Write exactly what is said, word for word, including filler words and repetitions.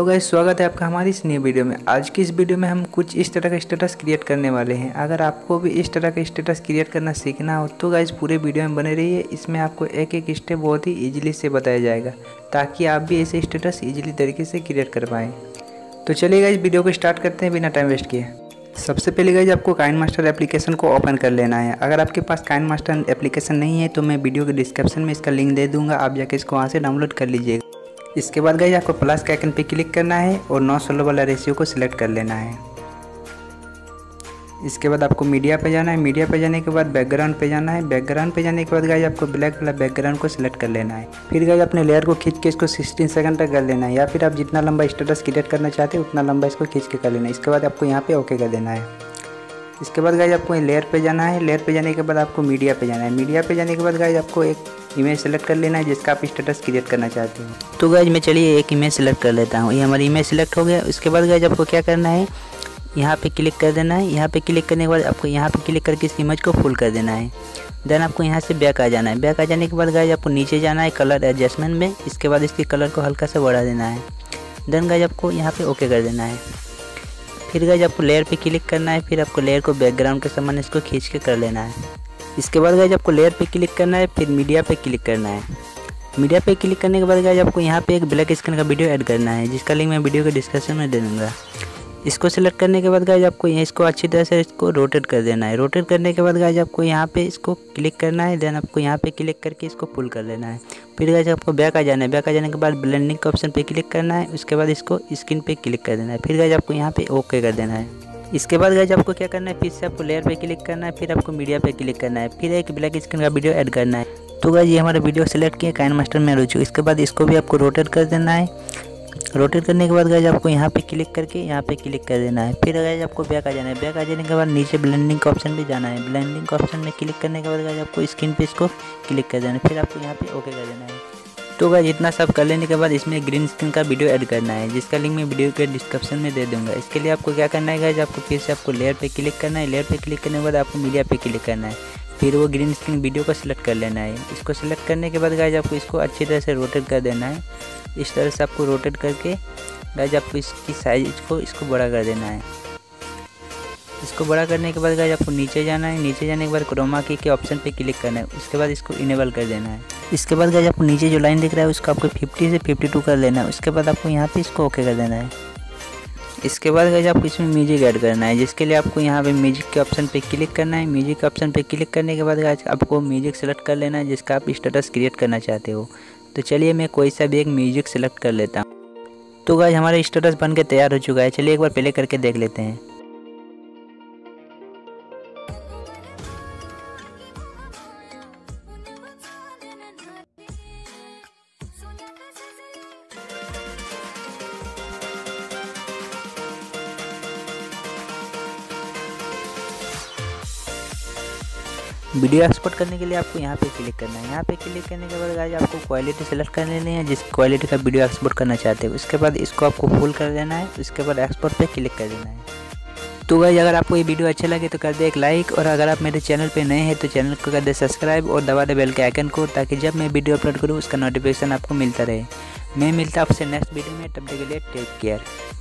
Hello guys, स्वागत है आपका हमारी इस नई वीडियो में। आज की इस वीडियो में हम कुछ इस तरह का स्टेटस क्रिएट करने वाले हैं। अगर आपको भी इस तरह का स्टेटस क्रिएट करना सीखना हो तो गाइस पूरे वीडियो में बने रहिए। इसमें आपको एक एक स्टेप बहुत ही इजीली से बताया जाएगा ताकि आप भी ऐसे स्टेटस इजीली तरीके से क्रिएट कर पाएँ। तो चलिए गाइस वीडियो को स्टार्ट करते हैं बिना टाइम वेस्ट किए। सबसे पहले गाइस आपको काइनमास्टर एप्लीकेशन को ओपन कर लेना है। अगर आपके पास काइनमास्टर एप्लीकेशन नहीं है तो मैं वीडियो के डिस्क्रिप्शन में इसका लिंक दे दूँगा, आप जाके इसको वहाँ से डाउनलोड कर लीजिएगा। इसके बाद गाइस आपको प्लस के आइकन पे क्लिक करना है और नौ सोलह वाला रेशियो को सिलेक्ट कर लेना है। इसके बाद आपको मीडिया पे जाना है, मीडिया पे जाने के बाद बैकग्राउंड पे जाना है, बैकग्राउंड पे जाने के बाद गाइस आपको ब्लैक वाला बैकग्राउंड को सिलेक्ट कर लेना है। फिर गाइस अपने लेयर को खींच के इसको सिक्सटीन सेकंड तक कर लेना है, या फिर आप जितना लंबा स्टेटस क्रिएट करना चाहते हैं उतना लंबा इसको खींच के कर लेना है। इसके बाद आपको यहाँ पर ओके कर देना है। इसके बाद गाइस आपको लेयर पे जाना है, लेयर पे जाने के बाद आपको मीडिया पे जाना है, मीडिया पे जाने के बाद गाइस आपको एक इमेज सेलेक्ट कर लेना है जिसका आप स्टेटस क्रिएट करना चाहते हो। तो गाइस मैं चलिए एक इमेज सेलेक्ट कर लेता हूँ। ये हमारी इमेज सेलेक्ट हो गया। इसके बाद गाइस आपको क्या करना है, यहाँ पे क्लिक कर देना है। यहाँ पे क्लिक करने के बाद आपको यहाँ पे क्लिक करके इस इमेज को फुल कर देना है। देन आपको यहाँ से बैक आ जाना है। बैक आ जाने के बाद गाइस आपको नीचे जाना है कलर एडजस्टमेंट में। इसके बाद इसके कलर को हल्का सा बढ़ा देना है। देन गाइस आपको यहाँ पे ओके कर देना है। फिर गाइस आपको लेयर पे क्लिक करना है, फिर आपको लेयर को बैकग्राउंड के समान इसको खींच के कर लेना है। इसके बाद गाइस आपको लेयर पे क्लिक करना है, फिर मीडिया पे क्लिक करना है। मीडिया पे क्लिक करने के बाद गाइस आपको यहाँ पे एक ब्लैक स्क्रीन का वीडियो ऐड करना है जिसका लिंक मैं वीडियो के डिस्क्रिप्शन में दे दूँगा। इसको सिलेक्ट करने के बाद गाइस आपको यहाँ इसको अच्छी तरह से इसको रोटेट कर देना है। रोटेट करने के बाद गाइस आपको यहाँ पे इसको क्लिक करना है। देन आपको यहाँ पे क्लिक करके इसको पुल कर लेना है। फिर गाइस आपको बैक आ जाना है। बैक आ जाने के बाद ब्लेंडिंग के ऑप्शन पे क्लिक करना है। उसके बाद इसको स्क्रीन पे क्लिक कर देना है। फिर गाइस आपको यहाँ पे ओके कर देना है। इसके बाद गाइस आपको क्या करना है, फिर से आपको लेयर पे क्लिक करना है, फिर आपको मीडिया पे क्लिक करना है, फिर एक ब्लैक स्क्रीन का वीडियो ऐड करना है। तो गाइस ये हमारा वीडियो सेलेक्ट किया काइनमास्टर में रुचि। इसके बाद इसको भी आपको रोटेट कर देना है। रोटेट करने के बाद गाइस आपको यहाँ पे क्लिक करके यहाँ पे क्लिक कर देना है। फिर गाइस आपको बैक आ जाना है। बैक आ जाने के बाद नीचे ब्लेंडिंग का ऑप्शन पे जाना है। ब्लेंडिंग का ऑप्शन में क्लिक करने के बाद गाइस आपको स्क्रीन पे इसको क्लिक कर देना है। फिर आपको यहाँ पे ओके कर देना है। तो गाइस इतना सब कर लेने के बाद इसमें ग्रीन स्क्रीन का वीडियो ऐड करना है जिसका लिंक मैं वीडियो के डिस्क्रिप्शन में दे दूँगा। इसके लिए आपको क्या करना है गाइस, आपको फिर से आपको लेयर पर क्लिक करना है। लेयर पर क्लिक करने के बाद आपको मीडिया पर क्लिक करना है, फिर वो ग्रीन स्क्रीन वीडियो को सिलेक्ट कर लेना है। इसको सिलेक्ट करने के बाद गाइस आपको इसको अच्छी तरह से रोटेट कर देना है। इस तरह से आपको रोटेट करके गाइस आपको इसकी साइज को इसको बड़ा कर देना है। इसको बड़ा करने के बाद गाइस आपको नीचे जाना है। नीचे जाने के बाद क्रोमा की के ऑप्शन पे क्लिक करना है। उसके बाद इसको इनेबल कर देना है। इसके बाद गाइस आपको नीचे जो लाइन दिख रहा है उसको आपको फिफ्टी से फिफ्टी टू कर लेना है। उसके बाद आपको यहाँ पर इसको ओके कर देना है। इसके बाद गाइस आपको इसमें म्यूजिक ऐड करना है जिसके लिए आपको यहाँ पे म्यूजिक के ऑप्शन पे क्लिक करना है। म्यूजिक के ऑप्शन पे क्लिक करने के बाद गाइस आपको म्यूजिक सेलेक्ट कर लेना है जिसका आप स्टेटस क्रिएट करना चाहते हो। तो चलिए मैं कोई सा भी एक म्यूजिक सेलेक्ट कर लेता हूँ। तो गाइस हमारा स्टेटस बन के तैयार हो चुका है। चलिए एक बार प्ले करके देख लेते हैं। वीडियो एक्सपोर्ट करने के लिए आपको यहाँ पे क्लिक करना है। यहाँ पे क्लिक करने के बाद गाइस आपको क्वालिटी सेलेक्ट कर लेनी है जिस क्वालिटी का वीडियो एक्सपोर्ट करना चाहते हो। उसके बाद इसको आपको फुल कर देना है। उसके बाद एक्सपोर्ट पे क्लिक कर देना है। तो गाइस अगर आपको ये वीडियो अच्छा लगे तो कर दे एक लाइक, और अगर आप मेरे चैनल पर नए हैं तो चैनल को कर दे सब्सक्राइब और दबा दे बेल के आइकन को, ताकि जब मैं वीडियो अपलोड करूँ उसका नोटिफिकेशन आपको मिलता रहे। मैं मिलता आपसे नेक्स्ट वीडियो में, तब तक के लिए टेक केयर।